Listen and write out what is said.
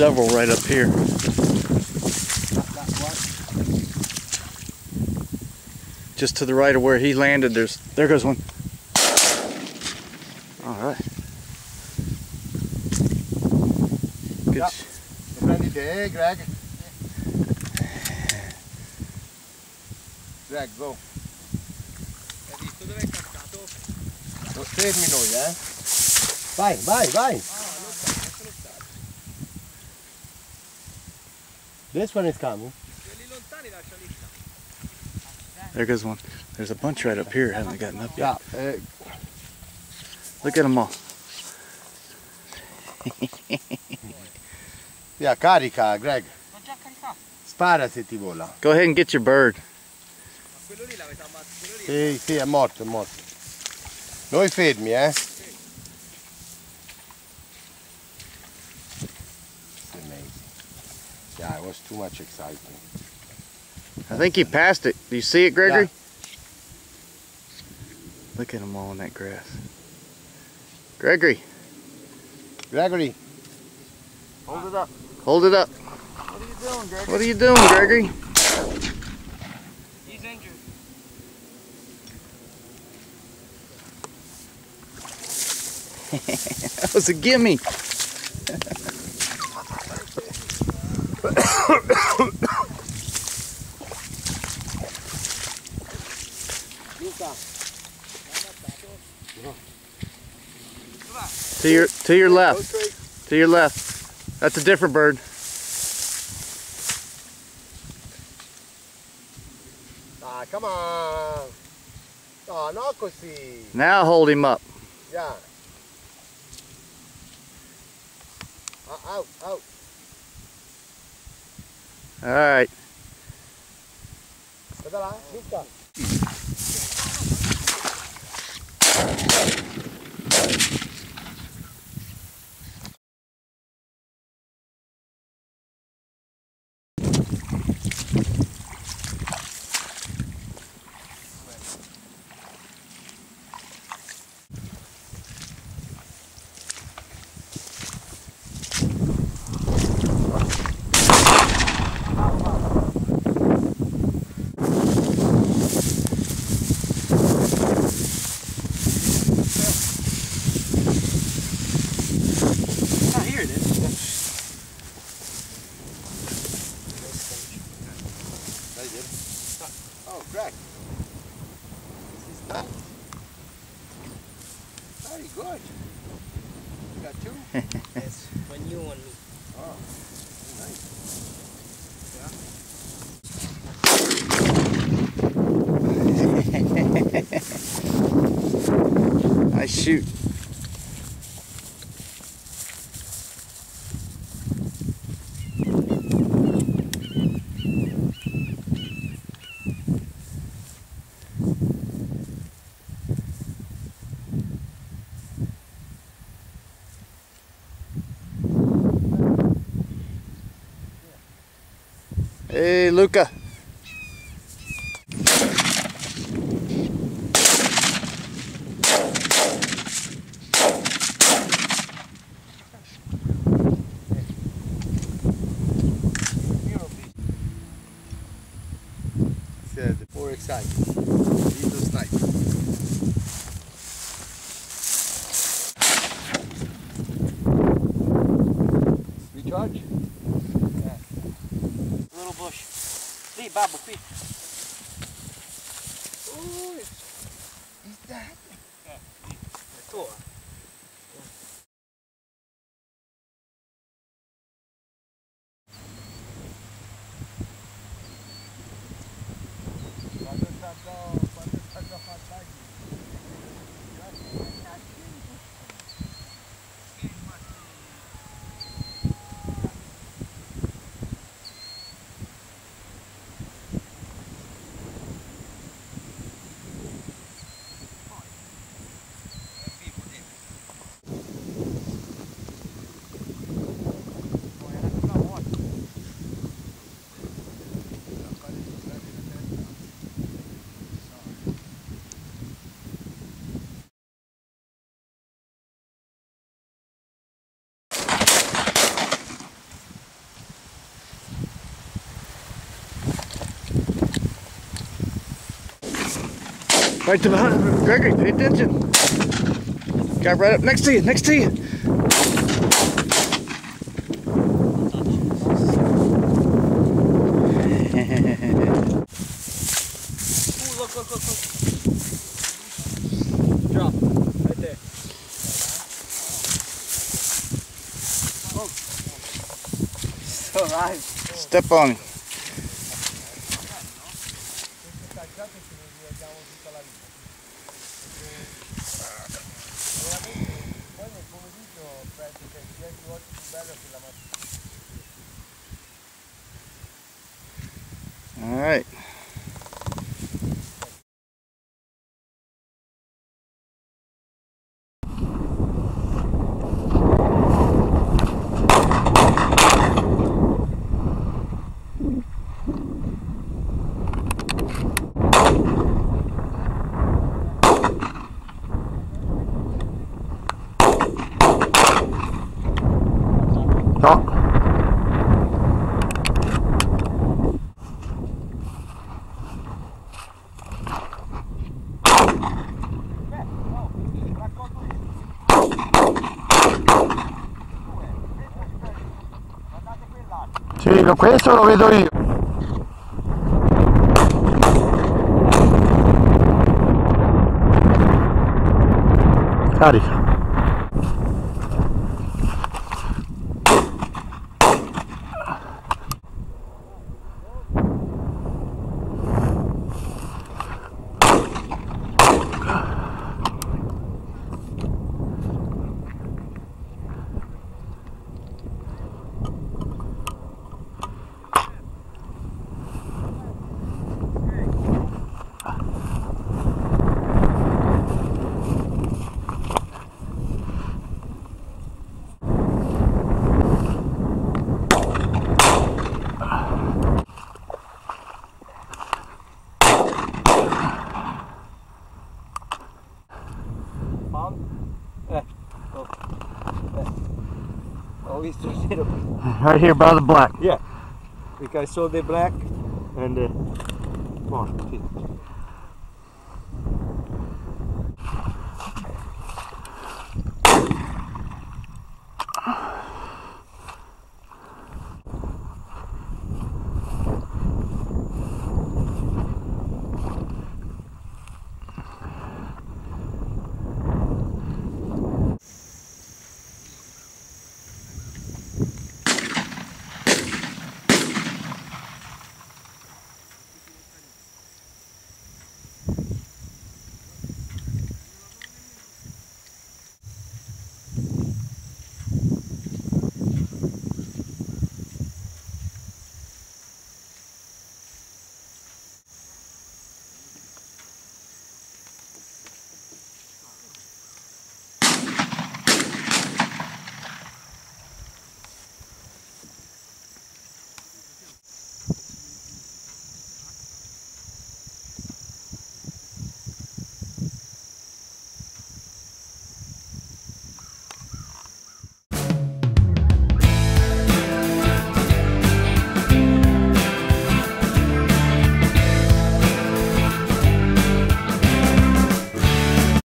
several right up here. Just to the right of where he landed, there goes one. All right. Good. Yep. Ready day, Greg. Greg, go. Lo fermi noi, eh? Vai, vai, vai. This one is coming. There goes one. There's a bunch right up here, haven't gotten up yet. Yeah. Look at them all. Yeah, carica, Greg. Spara se ti vola. Go ahead and get your bird. Sì, sì, è morto, è morto. Noi fermi, eh? It's amazing. Yeah, it was too much excitement. I think he passed it. Do you see it, Gregory? Yeah. Look at them all in that grass. Gregory. Gregory. Hold it up. Hold it up. What are you doing, Gregory? What are you doing, Gregory? He's injured. That was a gimme. To your left. To your left. That's a different bird. Ah, come on. Oh, no, così. Now hold him up. Yeah. Out, out. All right. Oh, Greg. This is that. Very good. You got two? Yes, one you, one me. Oh, nice. Yeah. Nice shoot. Hey, Luca. Said the poor excited. Jesus night. Babbo qui. Oh, is that? È tuo. Quando è stato fatto Right to the hunt. Gregory, pay attention. Got right up next to you, next to you. Ooh, look, look, look, look. Drop, right there. Oh. Still alive. Step on him. All right. Sì, questo lo vedo io. Carica. Right here by the black. Yeah, because I saw the black and come on.